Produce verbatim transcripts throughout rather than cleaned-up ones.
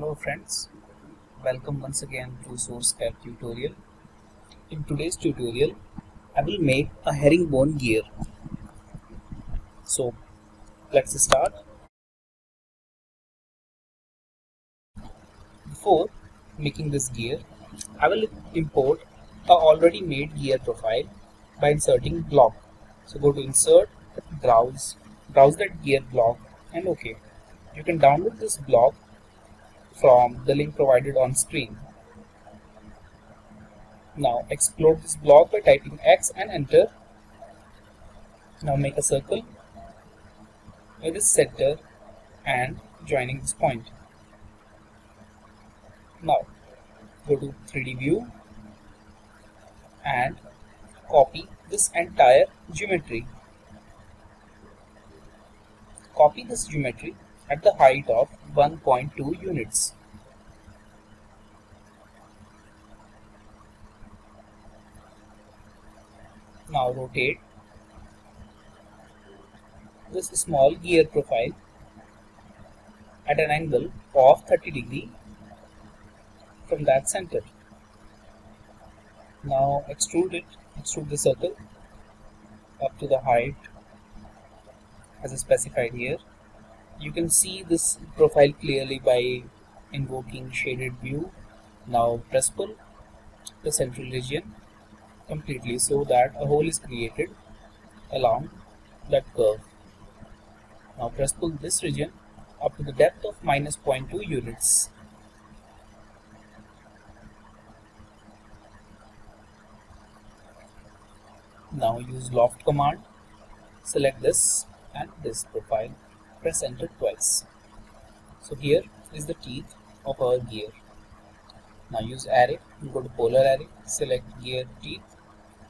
Hello friends, welcome once again to SourceCAD tutorial. In today's tutorial, I will make a herringbone gear. So let's start. Before making this gear, I will import a already made gear profile by inserting block. So go to insert, browse, browse that gear block and OK. You can download this block from the link provided on screen. Now explore this block by typing X and enter. Now make a circle with its center and joining this point. Now go to three D view and copy this entire geometry. Copy this geometry at the height of one point two units. Now rotate this small gear profile at an angle of thirty degrees from that center. Now extrude it, extrude the circle up to the height as is specified here. You can see this profile clearly by invoking shaded view. Now press pull the central region completely so that a hole is created along that curve. Now press pull this region up to the depth of minus zero point two units. Now use loft command, select this and this profile. Press enter twice. So here is the teeth of our gear. Now use array, go to polar array, select gear teeth,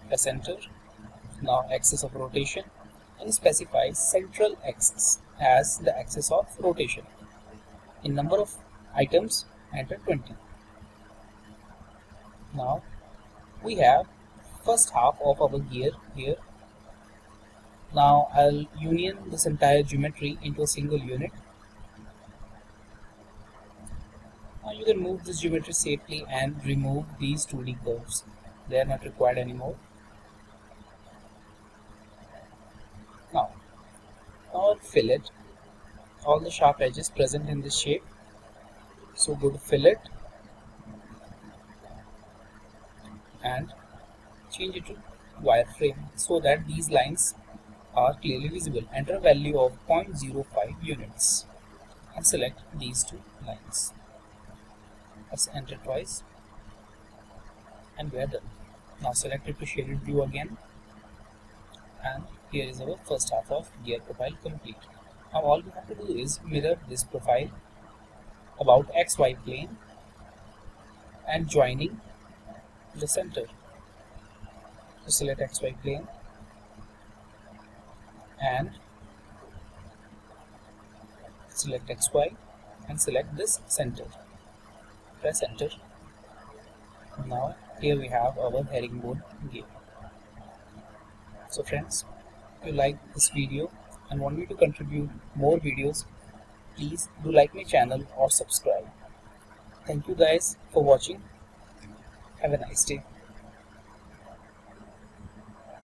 press enter. Now axis of rotation, and specify central axis as the axis of rotation. In number of items, enter twenty. Now we have first half of our gear here. Now I'll union this entire geometry into a single unit. Now you can move this geometry safely and remove these two D curves. They are not required anymore. Now, now fillet all the sharp edges present in this shape. So go to fillet and change it to wireframe so that these lines are clearly visible. Enter a value of zero point zero five units and select these two lines. Press enter twice and we are done. Now select it to shaded view again, and here is our first half of gear profile complete. Now all we have to do is mirror this profile about X Y plane and joining the center. So select X Y plane and select X Y and select this center. Press enter. Now here we have our herringbone gear. So friends, if you like this video and want me to contribute more videos, please do like my channel or subscribe. Thank you guys for watching. Have a nice day.